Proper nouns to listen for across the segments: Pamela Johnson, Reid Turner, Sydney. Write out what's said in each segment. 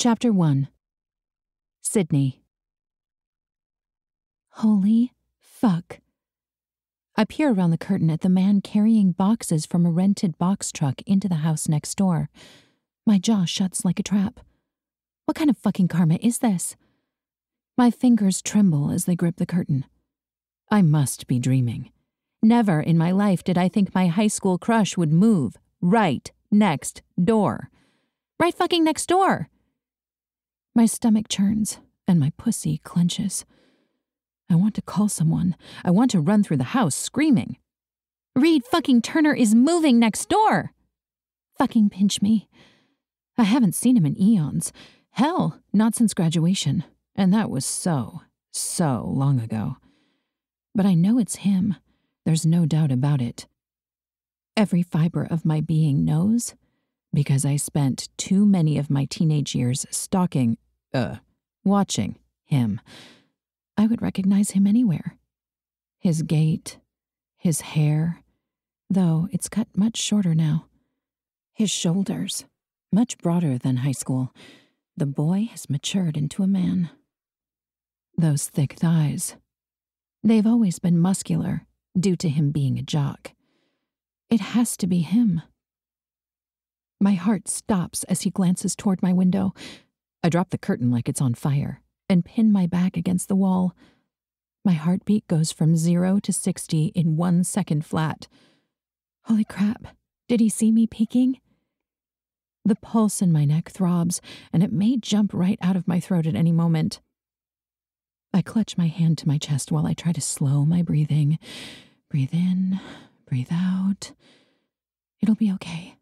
Chapter 1. Sydney. Holy fuck. I peer around the curtain at the man carrying boxes from a rented box truck into the house next door. My jaw shuts like a trap. What kind of fucking karma is this? My fingers tremble as they grip the curtain. I must be dreaming. Never in my life did I think my high school crush would move right next door. Right fucking next door! My stomach churns and my pussy clenches. I want to call someone. I want to run through the house screaming. Reid fucking Turner is moving next door! Fucking pinch me. I haven't seen him in eons. Hell, not since graduation. And that was so long ago. But I know it's him. There's no doubt about it. Every fiber of my being knows, because I spent too many of my teenage years watching him. I would recognize him anywhere. His gait, his hair, though it's cut much shorter now. His shoulders, much broader than high school. The boy has matured into a man. Those thick thighs. They've always been muscular, due to him being a jock. It has to be him. My heart stops as he glances toward my window. I drop the curtain like it's on fire and pin my back against the wall. My heartbeat goes from 0 to 60 in 1 second flat. Holy crap, did he see me peeking? The pulse in my neck throbs, and it may jump right out of my throat at any moment. I clutch my hand to my chest while I try to slow my breathing. Breathe in, breathe out. It'll be okay.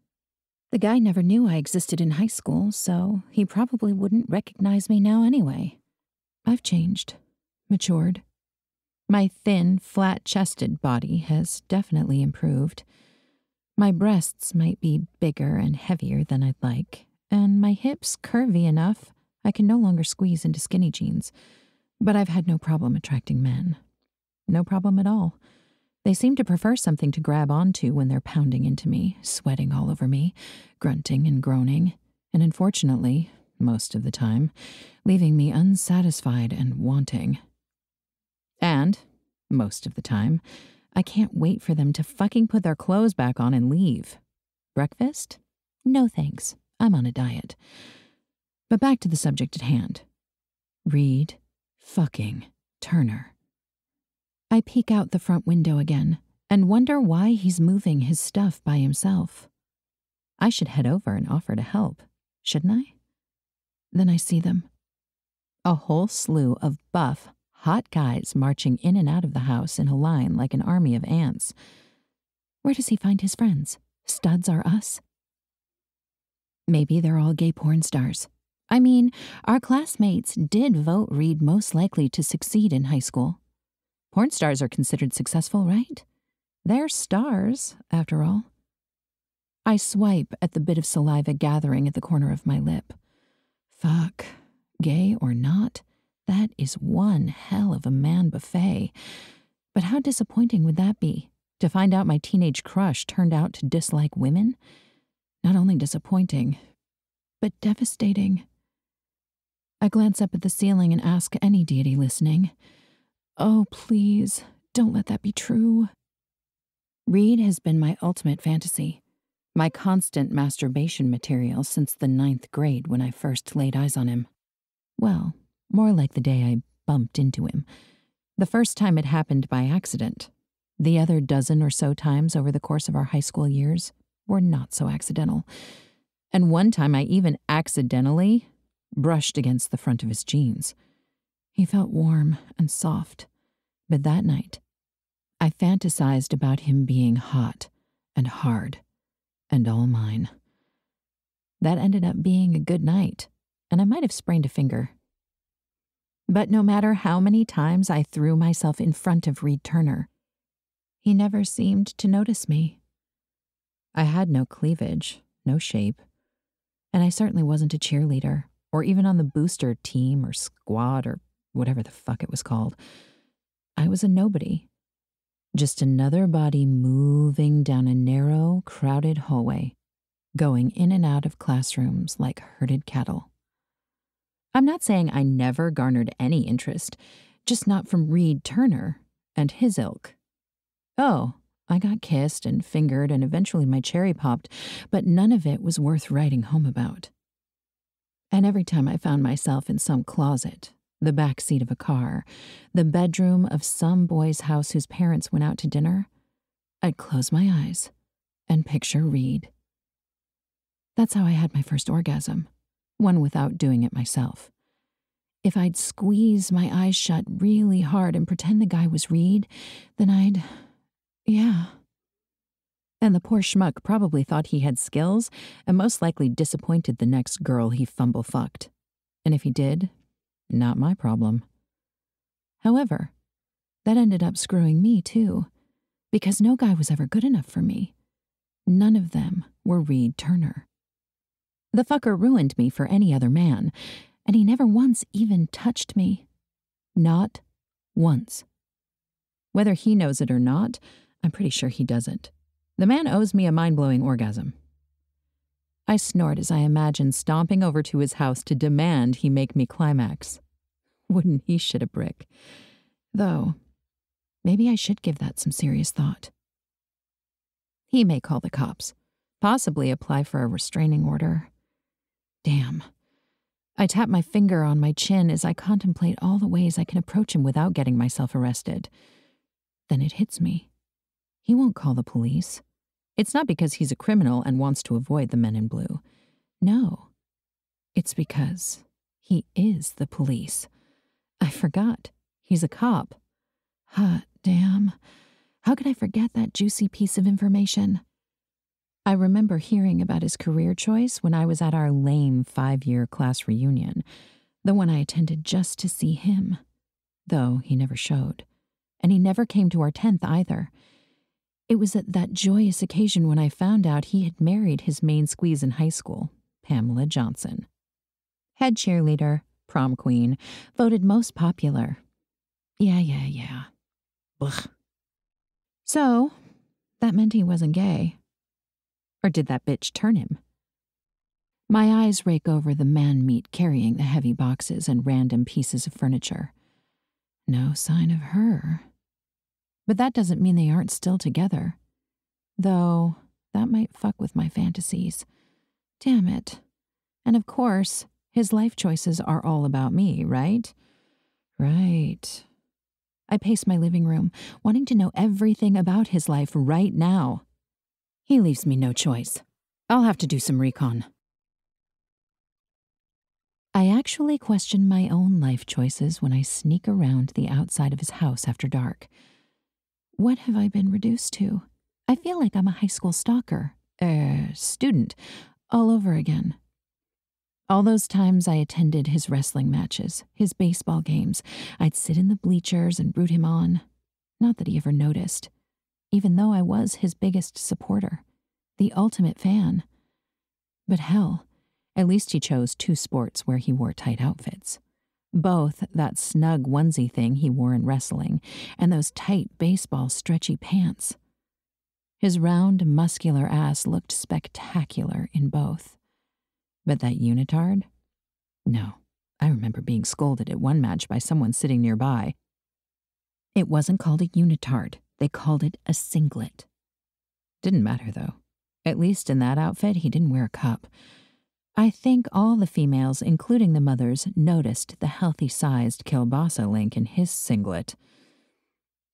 The guy never knew I existed in high school, so he probably wouldn't recognize me now anyway. I've changed, matured. My thin, flat-chested body has definitely improved. My breasts might be bigger and heavier than I'd like, and my hips curvy enough I can no longer squeeze into skinny jeans. But I've had no problem attracting men. No problem at all. They seem to prefer something to grab onto when they're pounding into me, sweating all over me, grunting and groaning, and unfortunately, most of the time, leaving me unsatisfied and wanting. And, most of the time, I can't wait for them to fucking put their clothes back on and leave. Breakfast? No thanks. I'm on a diet. But back to the subject at hand. Reid fucking Turner. I peek out the front window again and wonder why he's moving his stuff by himself. I should head over and offer to help, shouldn't I? Then I see them. A whole slew of buff, hot guys marching in and out of the house in a line like an army of ants. Where does he find his friends? Studs are us? Maybe they're all gay porn stars. I mean, our classmates did vote Reid most likely to succeed in high school. Porn stars are considered successful, right? They're stars, after all. I swipe at the bit of saliva gathering at the corner of my lip. Fuck. Gay or not, that is one hell of a man buffet. But how disappointing would that be, to find out my teenage crush turned out to dislike women? Not only disappointing, but devastating. I glance up at the ceiling and ask any deity listening, oh, please, don't let that be true. Reid has been my ultimate fantasy, my constant masturbation material since the 9th grade when I first laid eyes on him. Well, more like the day I bumped into him. The first time it happened by accident. The other dozen or so times over the course of our high school years were not so accidental. And one time I even accidentally brushed against the front of his jeans. He felt warm and soft, but that night, I fantasized about him being hot and hard and all mine. That ended up being a good night, and I might have sprained a finger. But no matter how many times I threw myself in front of Reid Turner, he never seemed to notice me. I had no cleavage, no shape, and I certainly wasn't a cheerleader, or even on the booster team or squad or whatever the fuck it was called. I was a nobody. Just another body moving down a narrow, crowded hallway, going in and out of classrooms like herded cattle. I'm not saying I never garnered any interest, just not from Reid Turner and his ilk. Oh, I got kissed and fingered and eventually my cherry popped, but none of it was worth writing home about. And every time I found myself in some closet, the back seat of a car, the bedroom of some boy's house whose parents went out to dinner, I'd close my eyes and picture Reid. That's how I had my first orgasm, one without doing it myself. If I'd squeeze my eyes shut really hard and pretend the guy was Reid, then I'd... yeah. And the poor schmuck probably thought he had skills and most likely disappointed the next girl he fumble-fucked. And if he did, not my problem. However, that ended up screwing me too, because no guy was ever good enough for me. None of them were Reid Turner. The fucker ruined me for any other man, and he never once even touched me. Not once. Whether he knows it or not, I'm pretty sure he doesn't. The man owes me a mind-blowing orgasm. I snort as I imagine stomping over to his house to demand he make me climax. Wouldn't he shit a brick? Though, maybe I should give that some serious thought. He may call the cops, possibly apply for a restraining order. Damn. I tap my finger on my chin as I contemplate all the ways I can approach him without getting myself arrested. Then it hits me. He won't call the police. It's not because he's a criminal and wants to avoid the men in blue. No, it's because he is the police. I forgot. He's a cop. Hot damn. How could I forget that juicy piece of information? I remember hearing about his career choice when I was at our lame 5-year class reunion, the one I attended just to see him, though he never showed. And he never came to our 10th either. It was at that joyous occasion when I found out he had married his main squeeze in high school, Pamela Johnson. Head cheerleader, prom queen, voted most popular. Yeah. Ugh. So, that meant he wasn't gay. Or did that bitch turn him? My eyes rake over the man-meat carrying the heavy boxes and random pieces of furniture. No sign of her. But that doesn't mean they aren't still together. Though, that might fuck with my fantasies. Damn it. And of course, his life choices are all about me, right? Right. I pace my living room, wanting to know everything about his life right now. He leaves me no choice. I'll have to do some recon. I actually question my own life choices when I sneak around the outside of his house after dark. What have I been reduced to? I feel like I'm a high school stalker, student, all over again. All those times I attended his wrestling matches, his baseball games, I'd sit in the bleachers and root him on. Not that he ever noticed, even though I was his biggest supporter, the ultimate fan. But hell, at least he chose two sports where he wore tight outfits. Both that snug onesie thing he wore in wrestling and those tight baseball stretchy pants. His round, muscular ass looked spectacular in both. But that unitard? No, I remember being scolded at one match by someone sitting nearby. It wasn't called a unitard, they called it a singlet. Didn't matter though. At least in that outfit, he didn't wear a cup. I think all the females, including the mothers, noticed the healthy-sized kielbasa link in his singlet.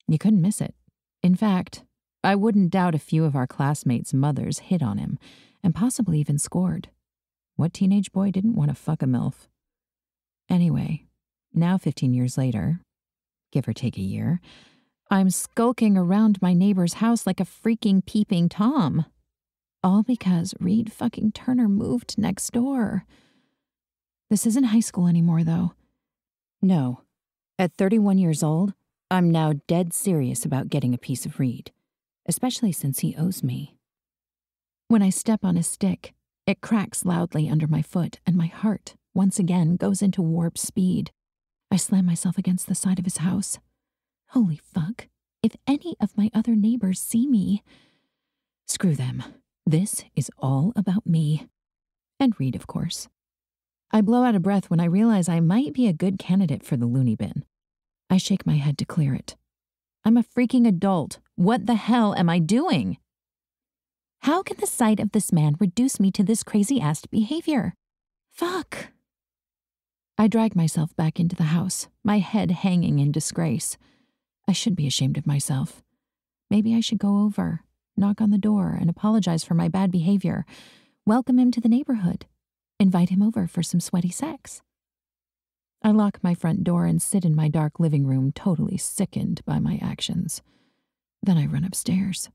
You couldn't miss it. In fact, I wouldn't doubt a few of our classmates' mothers hit on him, and possibly even scored. What teenage boy didn't want to fuck a MILF? Anyway, now 15 years later, give or take a year, I'm skulking around my neighbor's house like a freaking peeping Tom. All because Reid fucking Turner moved next door. This isn't high school anymore, though. No. At 31 years old, I'm now dead serious about getting a piece of Reid, especially since he owes me. When I step on a stick, it cracks loudly under my foot, and my heart, once again, goes into warp speed. I slam myself against the side of his house. Holy fuck. If any of my other neighbors see me... Screw them. This is all about me. And Reid, of course. I blow out of breath when I realize I might be a good candidate for the loony bin. I shake my head to clear it. I'm a freaking adult. What the hell am I doing? How can the sight of this man reduce me to this crazy-ass behavior? Fuck. I drag myself back into the house, my head hanging in disgrace. I should be ashamed of myself. Maybe I should go over, knock on the door, and apologize for my bad behavior. Welcome him to the neighborhood. Invite him over for some sweaty sex. I lock my front door and sit in my dark living room, totally sickened by my actions. Then I run upstairs.